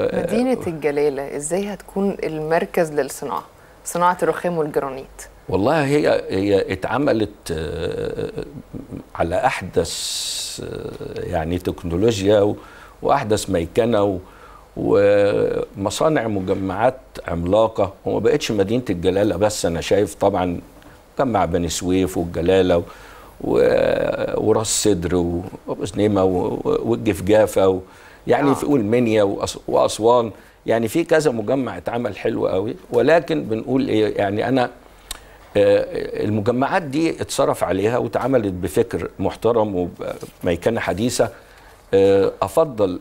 مدينة الجلالة ازاي هتكون المركز للصناعة، صناعة الرخام والجرانيت؟ والله هي اتعملت على احدث يعني تكنولوجيا واحدث ميكنة ومصانع مجمعات عملاقة، وما بقتش مدينة الجلالة بس، انا شايف طبعا مجمع بني سويف والجلالة وراس سدر وابو سنيمة والجفجافة يعني في والمنيا واسوان، يعني في كذا مجمع اتعمل حلو قوي. ولكن بنقول ايه، يعني انا المجمعات دي اتصرف عليها واتعملت بفكر محترم وميكنه حديثه. افضل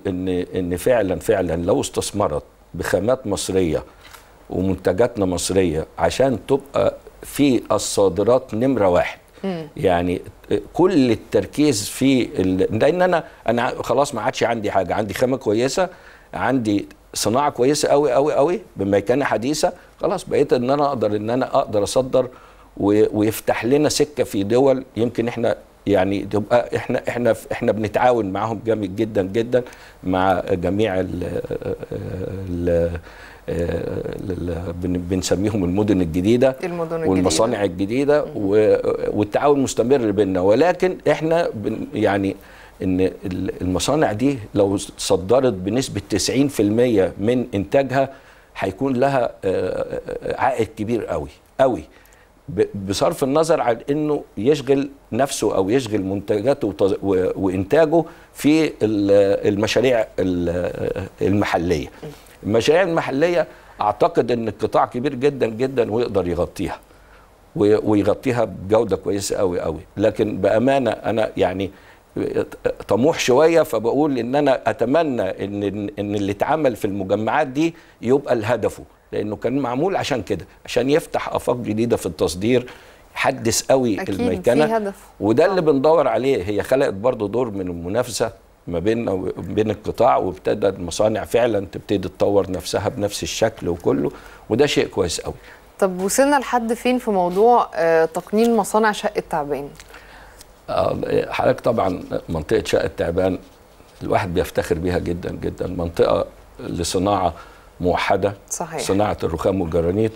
ان فعلا لو استثمرت بخامات مصريه ومنتجاتنا مصريه عشان تبقى في الصادرات نمره واحد. يعني كل التركيز في لان انا خلاص ما عادش عندي حاجه، عندي خامه كويسه، عندي صناعه كويسه قوي قوي قوي بميكنه حديثه، خلاص بقيت ان انا اقدر اصدر ويفتح لنا سكه في دول يمكن احنا يعني تبقى احنا بنتعاون معاهم جامد جدا جدا مع جميع بنسميهم المدن الجديدة والمصانع الجديدة والتعاون مستمر بيننا. ولكن احنا يعني ان المصانع دي لو صدرت بنسبة 90% من انتاجها هيكون لها عائد كبير قوي قوي، بصرف النظر عن انه يشغل نفسه او يشغل منتجاته وانتاجه في المشاريع المحلية. المشاريع المحلية أعتقد أن القطاع كبير جدا جدا ويقدر يغطيها بجودة كويسة قوي قوي. لكن بأمانة أنا يعني طموح شوية، فبقول إن أنا أتمنى إن اللي اتعمل في المجمعات دي يبقى لهدفه، لأنه كان معمول عشان كده، عشان يفتح آفاق جديدة في التصدير، يحدث قوي الميكنة، وده اللي بندور عليه. هي خلقت برضه دور من المنافسة ما بيننا وبين القطاع، وابتدى المصانع فعلا تبتدي تطور نفسها بنفس الشكل وكله، وده شيء كويس قوي. طب وصلنا لحد فين في موضوع تقنين مصانع شقة تعبان؟ حضرتك طبعا منطقة شقة تعبان الواحد بيفتخر بيها جدا جدا، منطقة لصناعة موحدة. صحيح. صناعة الرخام والجرانيت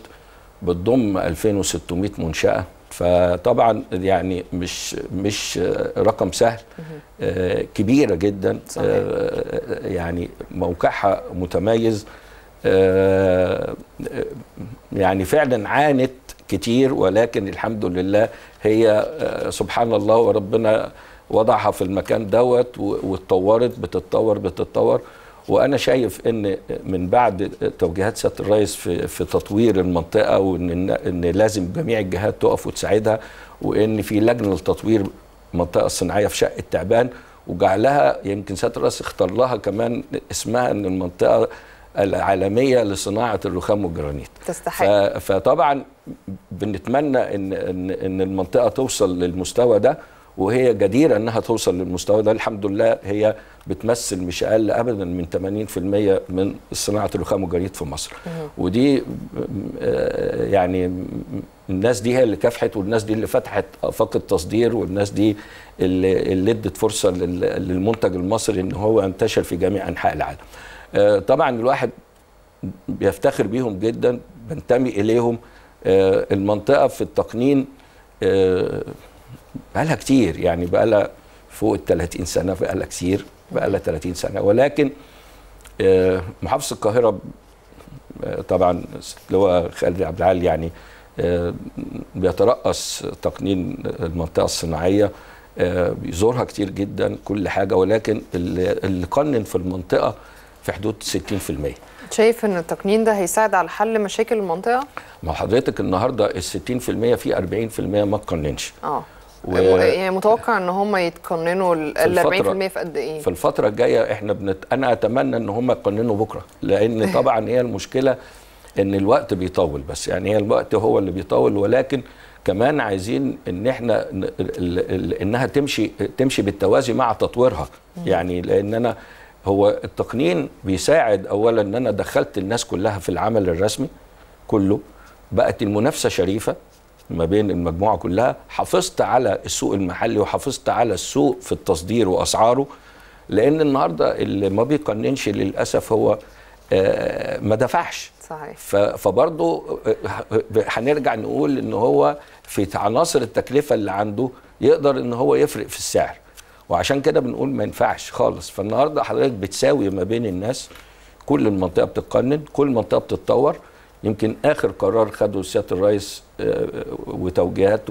بتضم 2600 منشأة، فطبعا يعني مش رقم سهل، كبيرة جدا. صحيح. يعني موقعها متميز، يعني فعلا عانت كتير، ولكن الحمد لله هي سبحان الله وربنا وضعها في المكان دوت واتطورت، بتتطور. وانا شايف ان من بعد توجيهات سياده الرئيس في تطوير المنطقه، وان لازم جميع الجهات تقف وتساعدها، وان في لجنه لتطوير المنطقه الصناعيه في شقه تعبان، وجعلها يمكن سياده الرئيس اختار لها كمان اسمها ان المنطقه العالميه لصناعه الرخام والجرانيت. تستحق. فطبعا بنتمنى ان المنطقه توصل للمستوى ده، وهي جديرة أنها توصل للمستوى ده. الحمد لله هي بتمثل مش أقل أبدا من 80% من صناعة الرخام والجرانيت في مصر. ودي يعني الناس دي هي اللي كافحت، والناس دي اللي فتحت آفاق التصدير، والناس دي اللي ادت فرصة للمنتج المصري أنه هو انتشر في جميع أنحاء العالم. طبعا الواحد بيفتخر بيهم جدا، بنتمي إليهم. المنطقة في التقنين بقالها كتير، يعني بقالها فوق ال 30 سنة، بقالها كتير، بقالها 30 سنة. ولكن محافظة القاهرة طبعا اللي هو خالد عبد العال يعني بيترأس تقنين المنطقة الصناعية، بيزورها كتير جدا كل حاجة، ولكن اللي قنن في المنطقة في حدود 60%. شايف ان التقنين ده هيساعد على حل مشاكل المنطقة؟ ما حضرتك النهاردة ال 60% في 40% ما تقننش. يعني متوقع ان هم يتقننوا ال 40% في قد ايه؟ في الفترة الجاية احنا انا اتمنى ان هم يقننوا بكرة، لان طبعا هي المشكلة ان الوقت بيطول، بس يعني هي الوقت هو اللي بيطول، ولكن كمان عايزين ان احنا انها تمشي بالتوازي مع تطويرها. يعني لان هو التقنين بيساعد اولا ان انا دخلت الناس كلها في العمل الرسمي كله، بقت المنافسة شريفة ما بين المجموعة كلها، حافظت على السوق المحلي وحافظت على السوق في التصدير وأسعاره. لأن النهاردة اللي ما بيقننش للأسف هو ما دفعش. صحيح. فبرضه هنرجع نقول ان هو في عناصر التكلفه اللي عنده يقدر ان هو يفرق في السعر، وعشان كده بنقول ما ينفعش خالص. فالنهارده حضرتك بتساوي ما بين الناس، كل المنطقه بتتقنن، كل منطقه بتتطور. يمكن اخر قرار خده سياده الرئيس وتوجيهات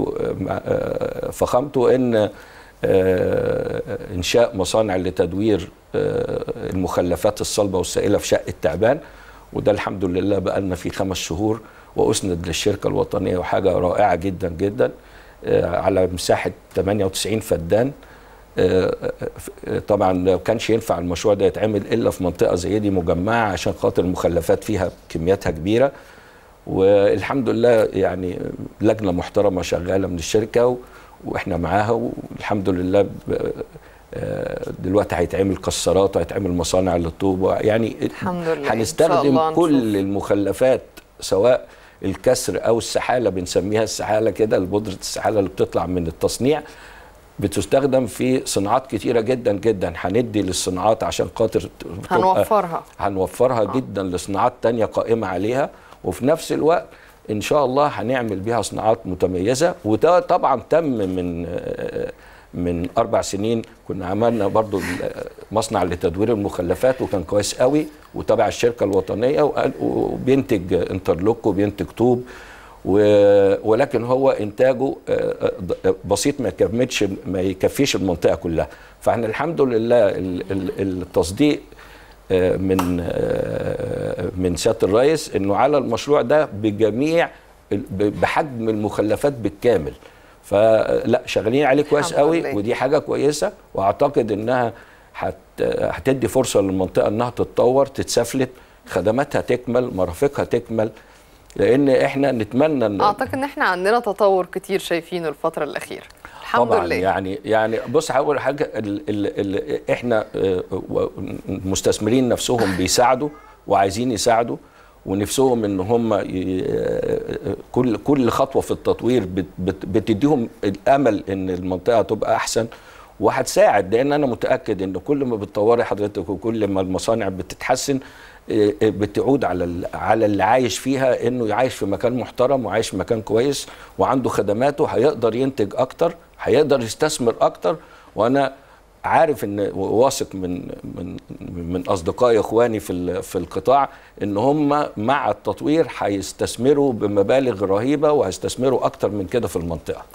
فخامته ان انشاء مصانع لتدوير المخلفات الصلبه والسائله في شقه تعبان، وده الحمد لله بقى لنا فيه 5 شهور، واسند للشركه الوطنيه، وحاجه رائعه جدا جدا على مساحه 98 فدان. طبعا ما كانش ينفع المشروع ده يتعمل الا في منطقه زي دي مجمعه، عشان خاطر المخلفات فيها كمياتها كبيره. والحمد لله يعني لجنه محترمه شغاله من الشركه واحنا معاها، والحمد لله دلوقتي هيتعمل كسرات، هيتعمل مصانع للطوبه، يعني الحمد لله هنستخدم كل المخلفات سواء الكسر او السحاله، بنسميها السحاله كده، البودره السحاله اللي بتطلع من التصنيع بتستخدم في صناعات كتيره جدا جدا. هندي للصناعات عشان خاطر هنوفرها جدا لصناعات تانية قائمه عليها، وفي نفس الوقت ان شاء الله هنعمل بيها صناعات متميزه. وده طبعا تم من 4 سنين كنا عملنا برضو مصنع لتدوير المخلفات، وكان كويس قوي وتبع الشركه الوطنيه، وبينتج انترلوك وبينتج طوب، ولكن هو انتاجه بسيط، ما يكفيش المنطقه كلها. فاحنا الحمد لله التصديق من سياده الرئيس انه على المشروع ده بجميع بحجم المخلفات بالكامل، فلا شغالين عليه كويس قوي، ودي حاجه كويسه، واعتقد انها هتدي فرصه للمنطقه انها تتطور، تتسفلت، خدماتها تكمل، مرافقها تكمل، لان احنا نتمنى ان اعتقد ان احنا عندنا تطور كتير شايفينه الفتره الاخيره الحمد لله. يعني بص، اول حاجه احنا المستثمرين نفسهم بيساعدوا وعايزين يساعدوا، ونفسهم ان هم كل خطوه في التطوير بتديهم الامل ان المنطقه تبقى احسن وهتساعد، لان انا متاكد ان كل ما بتطوري حضرتك وكل ما المصانع بتتحسن بتعود على اللي عايش فيها انه عايش في مكان محترم وعايش في مكان كويس وعنده خدماته، هيقدر ينتج اكتر، هيقدر يستثمر اكتر. وانا عارف ان واثق من اصدقائي اخواني في القطاع ان هم مع التطوير هيستثمروا بمبالغ رهيبه، وهيستثمروا اكتر من كده في المنطقه.